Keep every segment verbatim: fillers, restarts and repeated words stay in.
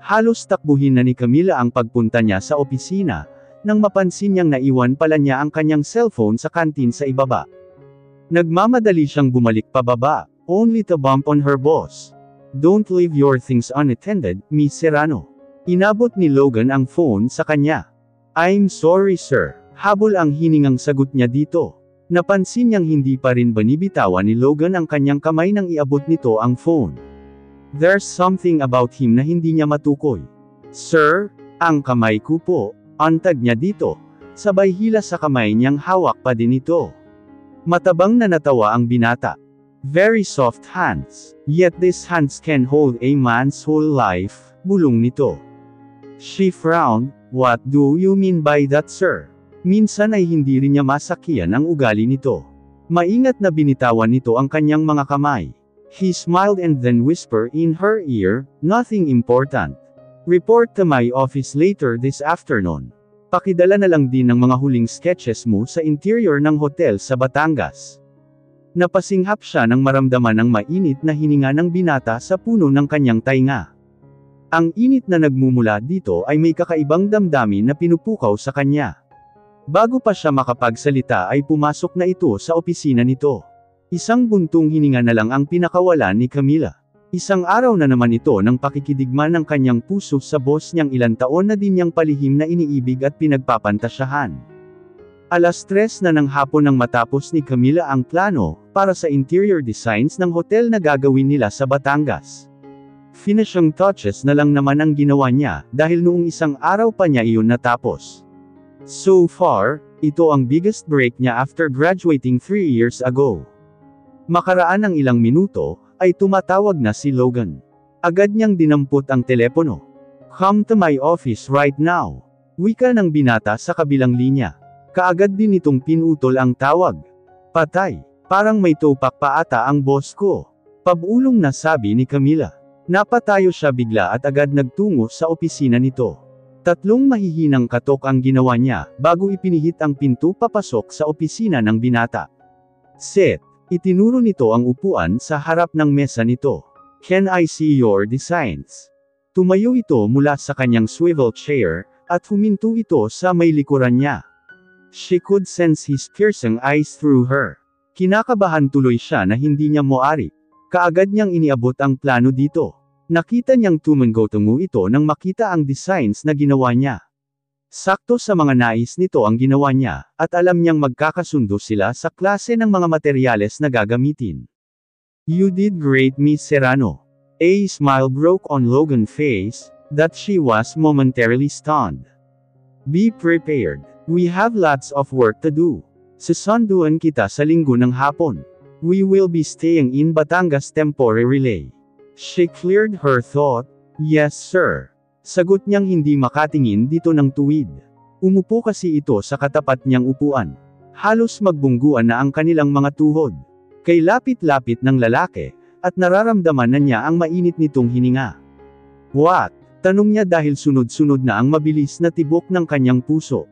Halos takbuhin na ni Camila ang pagpunta niya sa opisina, nang mapansin niyang naiwan pala niya ang kanyang cellphone sa kantin sa ibaba. Nagmamadali siyang bumalik pababa, only to bump on her boss. "Don't leave your things unattended, Miss Serrano." Inabot ni Logan ang phone sa kanya. "I'm sorry, sir." Habol ang hiningang sagot niya dito. Napansin niyang hindi pa rin binibitawan ni Logan ang kanyang kamay nang iabot nito ang phone. There's something about him na hindi niya matukoy. "Sir, ang kamay ko po," antag niya dito, sabay hila sa kamay niyang hawak pa din ito. Matabang na natawa ang binata. "Very soft hands, yet these hands can hold a man's whole life," bulong nito. She frowned. "What do you mean by that, sir?" Minsan ay hindi rin niya masakyan ang ugali nito. Maingat na binitawan nito ang kanyang mga kamay. He smiled and then whispered in her ear, "Nothing important. Report to my office later this afternoon." Pakidala na lang din ng mga huling sketches mo sa interior ng hotel sa Batangas. Napasinghap siya nang maramdaman ang mainit na hininga ng binata sa puno ng kanyang tainga. Ang init na nagmumula dito ay may kakaibang damdamin na pinupukaw sa kanya. Bago pa siya makapagsalita ay pumasok na ito sa opisina nito. Isang buntong hininga na lang ang pinakawalan ni Camila. Isang araw na naman ito ng pakikidigma ng kanyang puso sa boss niyang ilang taon na din niyang palihim na iniibig at pinagpapantasyahan. Alas tres na ng hapon nang matapos ni Camila ang plano para sa interior designs ng hotel na gagawin nila sa Batangas. Finishing touches na lang naman ang ginawa niya dahil noong isang araw pa niya iyon natapos. So far, ito ang biggest break niya after graduating three years ago. Makaraan ng ilang minuto, ay tumatawag na si Logan. Agad niyang dinampot ang telepono. "Come to my office right now." Wika ng binata sa kabilang linya. Kaagad din itong pinutol ang tawag. "Patay, parang may tupak pa ata ang boss ko." Pabulong na sabi ni Camila. Napatayo siya bigla at agad nagtungo sa opisina nito. Tatlong mahihinang katok ang ginawa niya, bago ipinihit ang pinto papasok sa opisina ng binata. Set. Itinuro nito ang upuan sa harap ng mesa nito. "Can I see your designs?" Tumayo ito mula sa kanyang swivel chair, at huminto ito sa may likuran niya. She could sense his piercing eyes through her. Kinakabahan tuloy siya na hindi niya moari. Kaagad niyang iniabot ang plano dito. Nakita niyang tumango-tungo ito nang makita ang designs na ginawa niya. Sakto sa mga nais nito ang ginawa niya, at alam niyang magkakasundo sila sa klase ng mga materyales na gagamitin. "You did great, Miss Serrano." A smile broke on Logan's face, that she was momentarily stunned. "Be prepared. We have lots of work to do. Susunduan kita sa linggo ng hapon. We will be staying in Batangas temporarily." She cleared her thought. "Yes, sir." Sagot niyang hindi makatingin dito ng tuwid. Umupo kasi ito sa katapat niyang upuan. Halos magbungguan na ang kanilang mga tuhod. Kay lapit-lapit ng lalaki, at nararamdaman na niya ang mainit nitong hininga. "What?" Tanong niya dahil sunod-sunod na ang mabilis na tibok ng kanyang puso.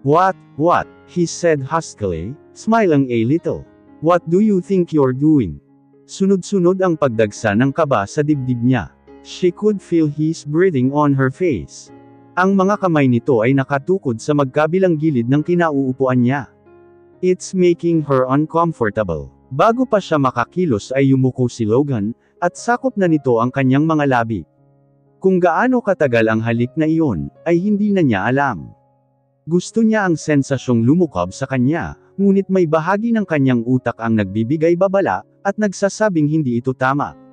"What, what?" he said huskily, smiling a little. "What do you think you're doing?" Sunod-sunod ang pagdagsa ng kaba sa dibdib niya. She could feel his breathing on her face. Ang mga kamay nito ay nakatukod sa magkabilang gilid ng kinauupuan niya. It's making her uncomfortable. Bago pa siya makakilos ay yumuko si Logan, at sakop na nito ang kanyang mga labi. Kung gaano katagal ang halik na iyon, ay hindi na niya alam. Gusto niya ang sensasyong lumukob sa kanya, ngunit may bahagi ng kanyang utak ang nagbibigay babala, at nagsasabing hindi ito tama.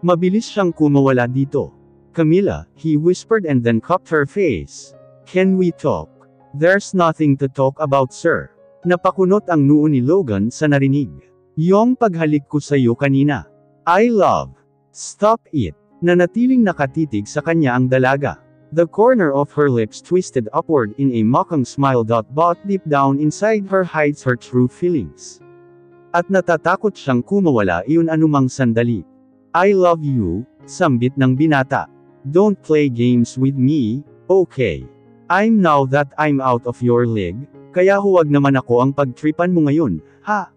Mabilis siyang kumawala dito. "Camila," he whispered and then cupped her face. "Can we talk?" "There's nothing to talk about, sir." Napakunot ang noo ni Logan sa narinig. "Yung paghalik ko sa iyo kanina. I love." "Stop it." Nanatiling nakatitig sa kanya ang dalaga. The corner of her lips twisted upward in a mocking smile. But deep down inside her hides her true feelings. At natatakot siyang kumawala iyon anumang sandali. "I love you," sambit ng binata. "Don't play games with me, okay? I'm now that I'm out of your league, kaya huwag naman ako ang pagtripan mo ngayon, ha?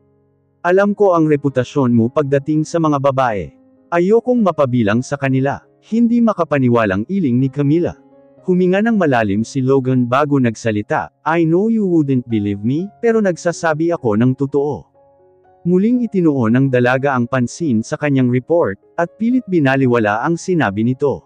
Alam ko ang reputasyon mo pagdating sa mga babae. Ayokong mapabilang sa kanila." Hindi makapaniwalang iling ni Camila. Huminga ng malalim si Logan bago nagsalita, "I know you wouldn't believe me, pero nagsasabi ako ng totoo." Muling itinuon ng dalaga ang pansin sa kanyang report, at pilit binaliwala ang sinabi nito.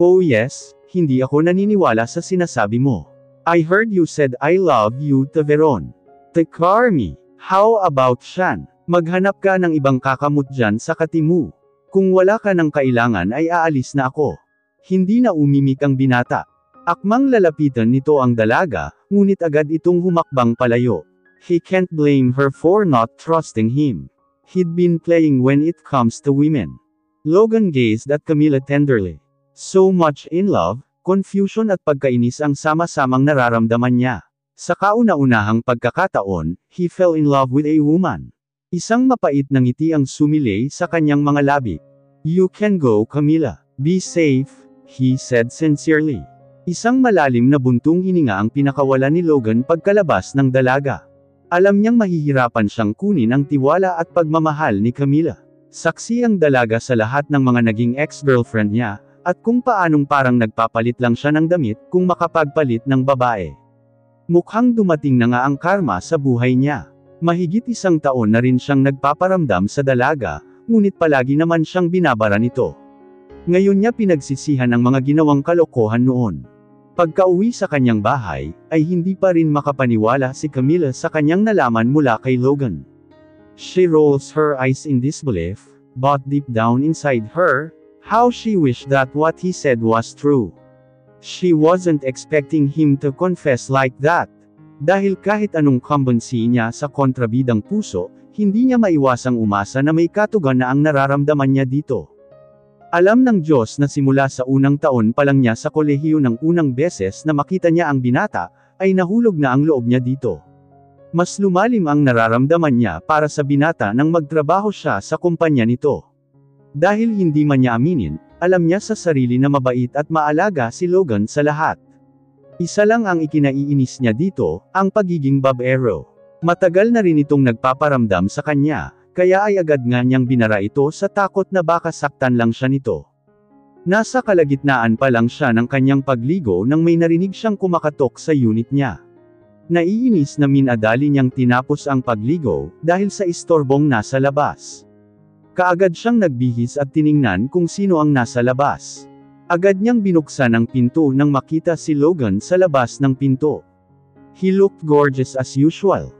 "Oh yes, hindi ako naniniwala sa sinasabi mo. I heard you said I love you to Veron. To Carmi, how about Shan? Maghanap ka ng ibang kakamot dyan sa katimu. Kung wala ka ng kailangan ay aalis na ako." Hindi na umimik ang binata. Akmang lalapitan nito ang dalaga, ngunit agad itong humakbang palayo. He can't blame her for not trusting him. He'd been playing when it comes to women. Logan gazed at Camila tenderly. So much in love, confusion at pagkainis ang sama-samang nararamdaman niya. Sa kauna-unahang pagkakataon, he fell in love with a woman. Isang mapait na ngiti ang sumilay sa kanyang mga labi. "You can go, Camila. Be safe," he said sincerely. Isang malalim na buntong hininga ang pinakawala ni Logan pagkalabas ng dalaga. Alam niyang mahihirapan siyang kunin ang tiwala at pagmamahal ni Camila. Saksi ang dalaga sa lahat ng mga naging ex-girlfriend niya, at kung paanong parang nagpapalit lang siya ng damit kung makapagpalit ng babae. Mukhang dumating na nga ang karma sa buhay niya. Mahigit isang taon na rin siyang nagpaparamdam sa dalaga, ngunit palagi naman siyang binabara nito. Ngayon niya pinagsisihan ang mga ginawang kalokohan noon. Pagka-uwi sa kanyang bahay, ay hindi pa rin makapaniwala si Camila sa kanyang nalaman mula kay Logan. She rolls her eyes in disbelief, but deep down inside her, how she wished that what he said was true. She wasn't expecting him to confess like that. Dahil kahit anong kambansi niya sa kontrabidang puso, hindi niya maiwasang umasa na may katugan na ang nararamdaman niya dito. Alam ng Diyos na simula sa unang taon pa lang niya sa kolehiyo ng unang beses na makita niya ang binata, ay nahulog na ang loob niya dito. Mas lumalim ang nararamdaman niya para sa binata nang magtrabaho siya sa kumpanya nito. Dahil hindi man niya aminin, alam niya sa sarili na mabait at maalaga si Logan sa lahat. Isa lang ang ikinaiinis niya dito, ang pagiging babaero. Matagal na rin itong nagpaparamdam sa kanya, kaya ay agad nga niyang binara ito sa takot na baka saktan lang siya nito. Nasa kalagitnaan pa lang siya ng kanyang pagligo nang may narinig siyang kumakatok sa unit niya. Naiinis na minadali niyang tinapos ang pagligo, dahil sa istorbong nasa labas. Kaagad siyang nagbihis at tiningnan kung sino ang nasa labas. Agad niyang binuksan ang pinto nang makita si Logan sa labas ng pinto. He looked gorgeous as usual.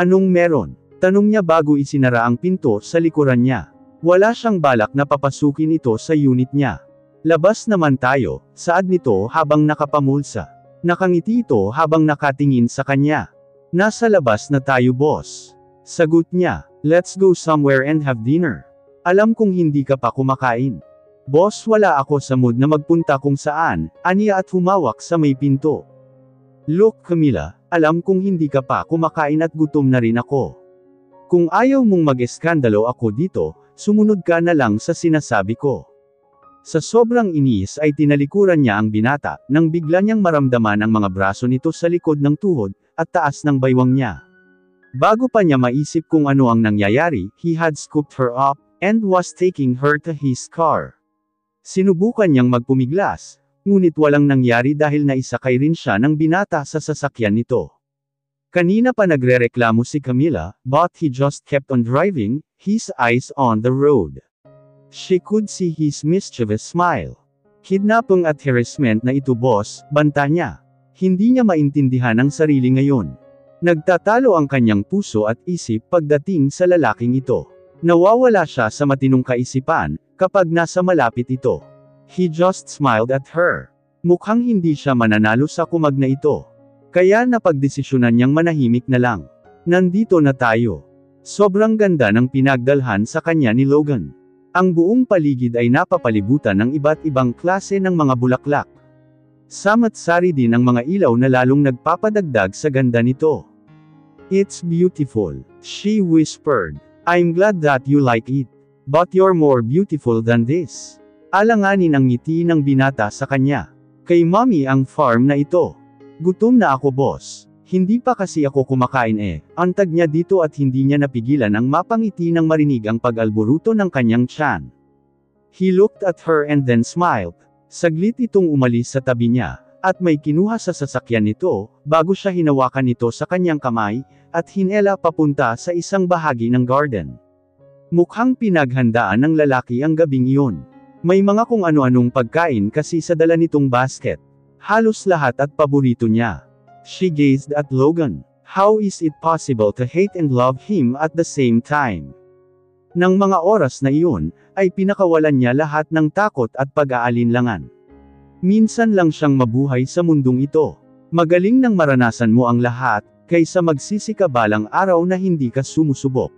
"Anong meron?" Tanong niya bago isinara ang pinto sa likuran niya. Wala siyang balak na papasukin ito sa unit niya. "Labas naman tayo," saad nito habang nakapamulsa. Nakangiti ito habang nakatingin sa kanya. "Nasa labas na tayo, boss," sagot niya. "Let's go somewhere and have dinner. Alam kong hindi ka pa kumakain." "Boss, wala ako sa mood na magpunta kung saan," aniya at humawak sa may pinto. "Look Camila, alam kong hindi ka pa kumakain at gutom na rin ako. Kung ayaw mong mag-eskandalo ako dito, sumunod ka na lang sa sinasabi ko." Sa sobrang inis ay tinalikuran niya ang binata, nang bigla niyang maramdaman ang mga braso nito sa likod ng tuhod, at taas ng baywang niya. Bago pa niya maisip kung ano ang nangyayari, he had scooped her up, and was taking her to his car. Sinubukan niyang magpumiglas, ngunit walang nangyari dahil naisakay rin siya ng binata sa sasakyan nito. Kanina pa nagrereklamo si Camila, but he just kept on driving, his eyes on the road. She could see his mischievous smile. "Kidnapping at harassment na ito, boss," banta niya. Hindi niya maintindihan ang sarili ngayon. Nagtatalo ang kanyang puso at isip pagdating sa lalaking ito. Nawawala siya sa matinong kaisipan, kapag nasa malapit ito. He just smiled at her. Mukhang hindi siya mananalo sa kumag na ito. Kaya napagdesisyonan niyang manahimik na lang. Nandito na tayo. Sobrang ganda ng pinagdalhan sa kanya ni Logan. Ang buong paligid ay napapalibutan ng iba't ibang klase ng mga bulaklak. Samat-sari din ang mga ilaw na lalong nagpapadagdag sa ganda nito. "It's beautiful," she whispered. "I'm glad that you like it. But you're more beautiful than this." Alanganin ang ngiti ng binata sa kanya. "Kay mommy ang farm na ito. Gutom na ako, boss. Hindi pa kasi ako kumakain eh." Antag niya dito at hindi niya napigilan ang mapangiti nang marinig ang pag-alboruto ng kanyang tiyan. He looked at her and then smiled. Saglit itong umalis sa tabi niya, at may kinuha sa sasakyan nito, bago siya hinawakan ito sa kanyang kamay, at hinela papunta sa isang bahagi ng garden. Mukhang pinaghandaan ng lalaki ang gabing iyon. May mga kung ano-anong pagkain kasi sa dala nitong basket. Halos lahat at paborito niya. She gazed at Logan. How is it possible to hate and love him at the same time? Nang mga oras na iyon, ay pinakawalan niya lahat ng takot at pag-aalinlangan. Minsan lang siyang mabuhay sa mundong ito. Magaling nang maranasan mo ang lahat, kaysa magsisikabalang araw na hindi ka sumusubok.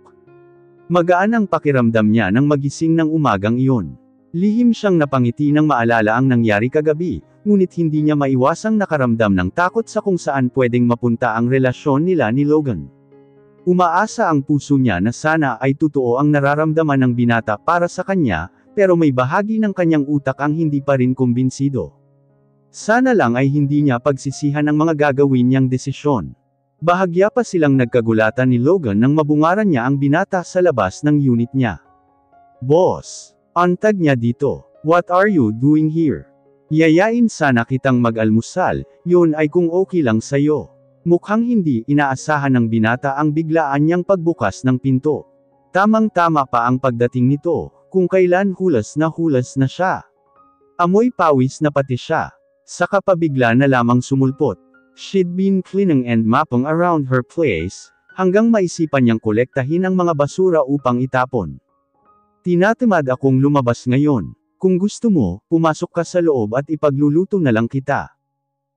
Magaan ang pakiramdam niya nang magising ng umagang iyon. Lihim siyang napangiti nang maalala ang nangyari kagabi, ngunit hindi niya maiwasang nakaramdam ng takot sa kung saan pwedeng mapunta ang relasyon nila ni Logan. Umaasa ang puso niya na sana ay totoo ang nararamdaman ng binata para sa kanya, pero may bahagi ng kanyang utak ang hindi pa rin kumbinsido. Sana lang ay hindi niya pagsisihan ang mga gagawin niyang desisyon. Bahagya pa silang nagkagulatan ni Logan nang mabungaran niya ang binata sa labas ng unit niya. Boss! Antag niya dito. What are you doing here? Yayain sana kitang mag-almusal, yun ay kung okay lang sa'yo. Mukhang hindi inaasahan ng binata ang biglaan niyang pagbukas ng pinto. Tamang-tama pa ang pagdating nito, kung kailan hulas na hulas na siya. Amoy pawis na pati siya. Saka pabigla na lamang sumulpot. She'd been cleaning and mopping around her place, hanggang maisipan niyang kolektahin ang mga basura upang itapon. Tinatamad akong lumabas ngayon. Kung gusto mo, pumasok ka sa loob at ipagluluto na lang kita.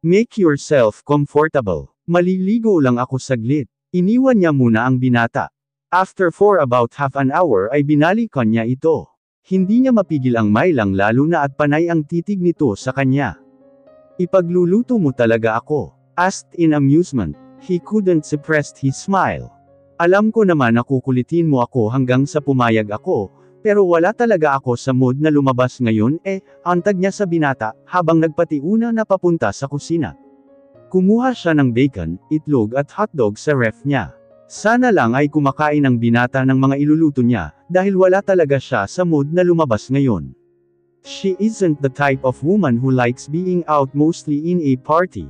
Make yourself comfortable. Maliligo lang ako saglit. Iniwan niya muna ang binata. After for about half an hour ay binalikan niya ito. Hindi niya mapigil ang mailang lalo na at panay ang titig nito sa kanya. Ipagluluto mo talaga ako? Asked in amusement. He couldn't suppress his smile. Alam ko naman na kukulitin mo ako hanggang sa pumayag ako, pero wala talaga ako sa mood na lumabas ngayon eh, antag niya sa binata, habang nagpatiuna na papunta sa kusina. Kumuha siya ng bacon, itlog at hotdog sa ref niya. Sana lang ay kumakain ang binata ng mga iluluto niya, dahil wala talaga siya sa mood na lumabas ngayon. She isn't the type of woman who likes being out mostly in a party.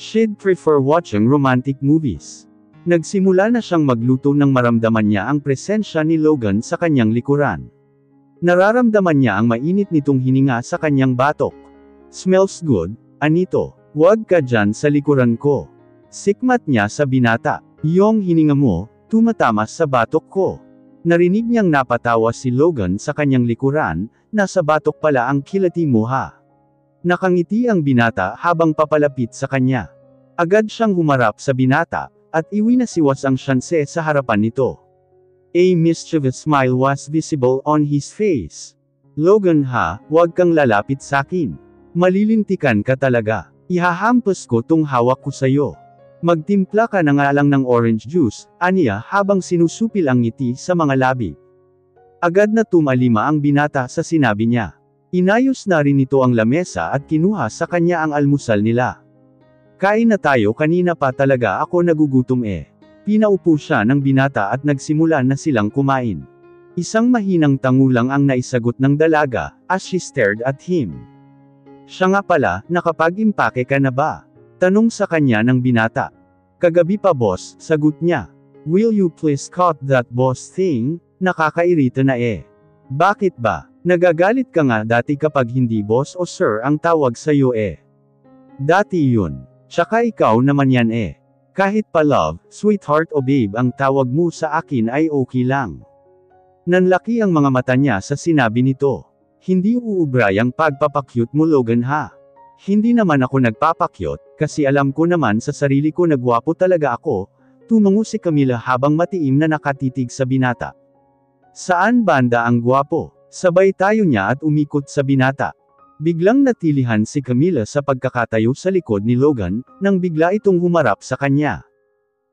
She'd prefer watching romantic movies. Nagsimula na siyang magluto nang maramdaman niya ang presensya ni Logan sa kanyang likuran. Nararamdaman niya ang mainit nitong hininga sa kanyang batok. Smells good, anito. Huwag ka dyan sa likuran ko. Sikmat niya sa binata. Yung hininga mo, tumatamas sa batok ko. Narinig niyang napatawa si Logan sa kanyang likuran, nasa batok pala ang kilati mo ha. Nakangiti ang binata habang papalapit sa kanya. Agad siyang humarap sa binata, at iwinasiwas ang syanse sa harapan nito. A mischievous smile was visible on his face. Logan ha, huwag kang lalapit sakin. Malilintikan ka talaga. Ihahampas ko tong hawak ko sa'yo. Magtimpla ka na nga lang ng orange juice, aniya habang sinusupil ang ngiti sa mga labi. Agad na tumalima ang binata sa sinabi niya. Inayos na rin ito ang lamesa at kinuha sa kanya ang almusal nila. Kain na tayo, kanina pa talaga ako nagugutom eh. Pinaupo siya ng binata at nagsimula na silang kumain. Isang mahinang tango lang ang naisagot ng dalaga, as she stared at him. Siya nga pala, nakapag-impake ka na ba? Tanong sa kanya ng binata. Kagabi pa boss, sagot niya. Will you please cut that boss thing? Nakakairita na eh. Bakit ba? Nagagalit ka nga dati kapag hindi boss o sir ang tawag sa'yo eh. Dati yun. Tsaka ikaw naman yan eh. Kahit pa love, sweetheart o babe ang tawag mo sa akin ay okay lang. Nanlaki ang mga mata niya sa sinabi nito. Hindi uubray ang pagpapakyut mo Logan ha. Hindi naman ako nagpapakyut, kasi alam ko naman sa sarili ko nagwapo talaga ako, tumango si Camila habang matiim na nakatitig sa binata. Saan banda ang gwapo? Sabay tayo niya at umikot sa binata. Biglang natilihan si Camila sa pagkakatayo sa likod ni Logan, nang bigla itong humarap sa kanya.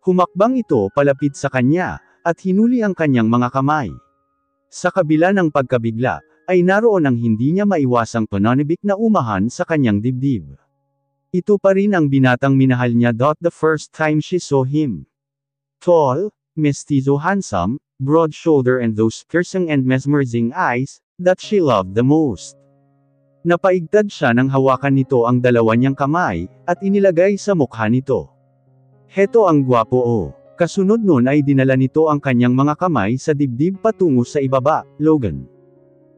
Humakbang ito palapit sa kanya, at hinuli ang kanyang mga kamay. Sa kabila ng pagkabigla, ay naroon ang hindi niya maiwasang pananibik na umahan sa kanyang dibdib. Ito pa rin ang binatang minahal niya. The first time she saw him. Tall, mestizo handsome, broad shoulder and those piercing and mesmerizing eyes, that she loved the most. Napaigtad siya nang hawakan nito ang dalawa niyang kamay, at inilagay sa mukha nito. Heto ang gwapo o. Kasunod nun ay dinala nito ang kanyang mga kamay sa dibdib patungo sa ibaba, Logan.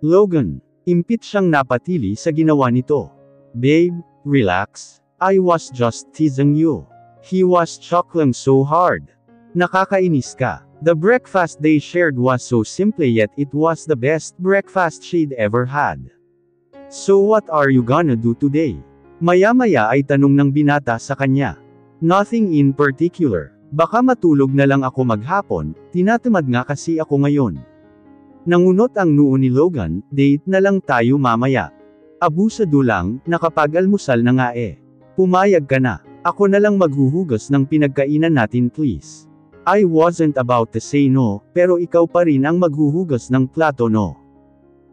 Logan, impit siyang napatili sa ginawa nito. Babe, relax. I was just teasing you. He was chuckling so hard. Nakakainis ka. The breakfast they shared was so simple yet it was the best breakfast she'd ever had. So what are you gonna do today? Maya-maya ay tanong ng binata sa kanya. Nothing in particular. Baka matulog na lang ako maghapon, tinatamad nga kasi ako ngayon. Nangunot ang noo ni Logan, date na lang tayo mamaya. Abusado lang, nakapag-almusal na nga eh. Pumayag ka na, ako na lang maghuhugas ng pinagkainan natin please. I wasn't about to say no, pero ikaw pa rin ang maghuhugas ng plato no.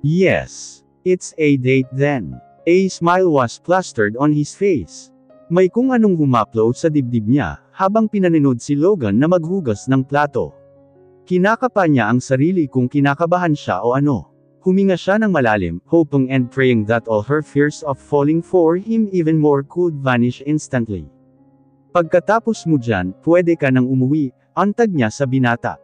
Yes, it's a date then. A smile was plastered on his face. May kung anong humaplo sa dibdib niya, habang pinaninood si Logan na maghugas ng plato. Kinakapa niya ang sarili kung kinakabahan siya o ano. Huminga siya ng malalim, hoping and praying that all her fears of falling for him even more could vanish instantly. Pagkatapos mo dyan, pwede ka nang umuwi, antag niya sa binata.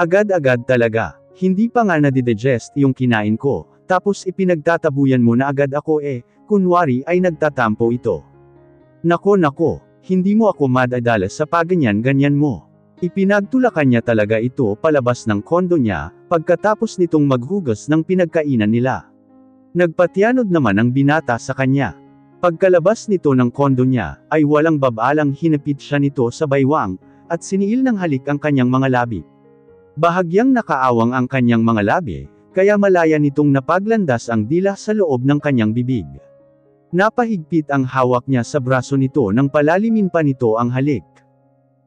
Agad-agad talaga, hindi pa nga nadidigest yung kinain ko, tapos ipinagtatabuyan mo na agad ako eh, kunwari ay nagtatampo ito. Nako nako, hindi mo ako madadala sa paganyan-ganyan mo. Ipinagtulakan niya talaga ito palabas ng kondo niya, pagkatapos nitong maghugas ng pinagkainan nila. Nagpatianod naman ang binata sa kanya. Pagkalabas nito ng kondo niya, ay walang babalang hinapit siya nito sa baywang, at siniil ng halik ang kanyang mga labi. Bahagyang nakaawang ang kanyang mga labi, kaya malaya nitong napaglandas ang dila sa loob ng kanyang bibig. Napahigpit ang hawak niya sa braso nito nang palalimin pa nito ang halik.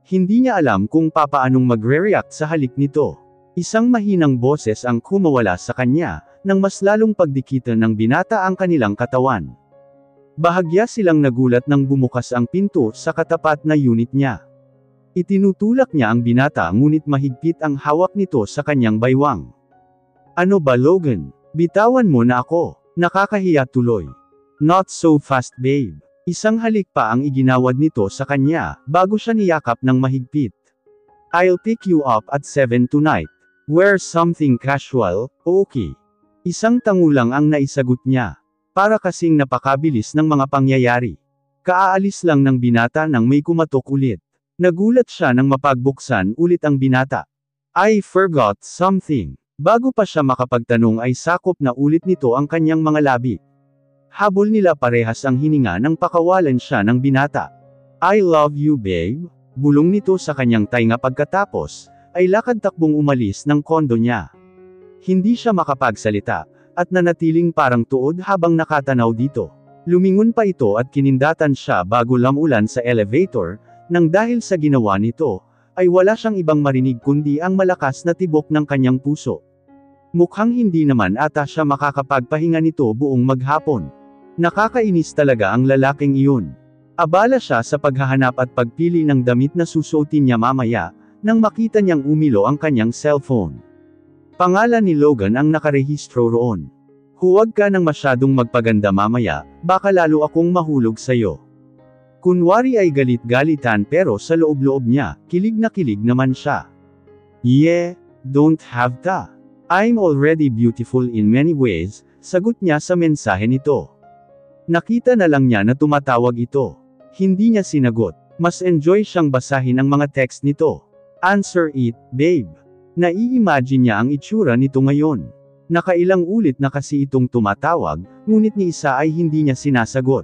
Hindi niya alam kung papaanong magre-react sa halik nito. Isang mahinang boses ang kumawala sa kanya, nang mas lalong pagdikitan ng binata ang kanilang katawan. Bahagya silang nagulat nang bumukas ang pinto sa katapat na unit niya. Itinutulak niya ang binata ngunit mahigpit ang hawak nito sa kanyang baywang. Ano ba Logan? Bitawan mo na ako. Nakakahiya tuloy. Not so fast babe. Isang halik pa ang iginawad nito sa kanya, bago siya niyakap ng mahigpit. I'll pick you up at seven tonight. Wear something casual, okay. Isang tango lang ang naisagot niya. Para kasing napakabilis ng mga pangyayari. Kaalis lang ng binata nang may kumatok ulit. Nagulat siya nang mapagbuksan ulit ang binata. I forgot something. Bago pa siya makapagtanong ay sakop na ulit nito ang kanyang mga labi. Habol nila parehas ang hininga nang pakawalan siya ng binata. I love you babe, bulong nito sa kanyang tainga pagkatapos, ay lakad-takbong umalis ng kondo niya. Hindi siya makapagsalita, at nanatiling parang tuod habang nakatanaw dito. Lumingon pa ito at kinindatan siya bago lamulan sa elevator, nang dahil sa ginawa nito, ay wala siyang ibang marinig kundi ang malakas na tibok ng kanyang puso. Mukhang hindi naman ata siya makakapagpahinga nito buong maghapon. Nakakainis talaga ang lalaking iyon. Abala siya sa paghahanap at pagpili ng damit na susuotin niya mamaya, nang makita niyang umilo ang kanyang cellphone. Pangalan ni Logan ang nakarehistro roon. Huwag ka nang masyadong magpaganda mamaya, baka lalo akong mahulog sa'yo. Kunwari ay galit-galitan pero sa loob-loob niya, kilig na kilig naman siya. Yeah, don't have ta. I'm already beautiful in many ways, sagot niya sa mensahe nito. Nakita na lang niya na tumatawag ito. Hindi niya sinagot. Mas enjoy siyang basahin ang mga text nito. Answer it, babe. Nai-imagine niya ang itsura nito ngayon. Nakailang ulit na kasi itong tumatawag, ngunit ni isa ay hindi niya sinasagot.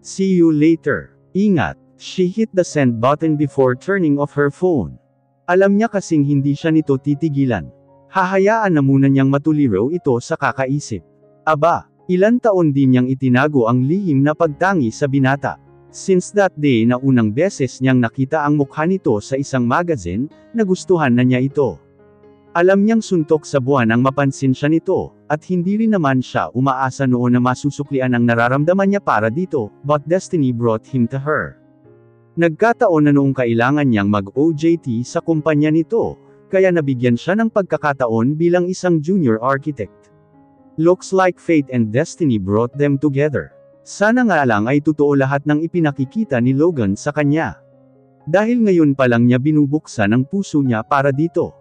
See you later. Ingat. She hit the send button before turning off her phone. Alam niya kasing hindi siya nito titigilan. Hahayaan na muna niyang matuliro ito sa kakaisip. Aba. Ilan taon din niyang itinago ang lihim na pagtangi sa binata. Since that day na unang beses niyang nakita ang mukha nito sa isang magazine, nagustuhan na niya ito. Alam niyang suntok sa buwan ang mapansin siya nito, at hindi rin naman siya umaasa noon na masusuklian ang nararamdaman niya para dito, but destiny brought him to her. Nagkataon na noong kailangan niyang mag-O J T sa kumpanya nito, kaya nabigyan siya ng pagkakataon bilang isang junior architect. Looks like fate and destiny brought them together. Sana nga lang ay totoo lahat ng ipinakikita ni Logan sa kanya. Dahil ngayon pa lang niya binubuksan ang puso niya para dito.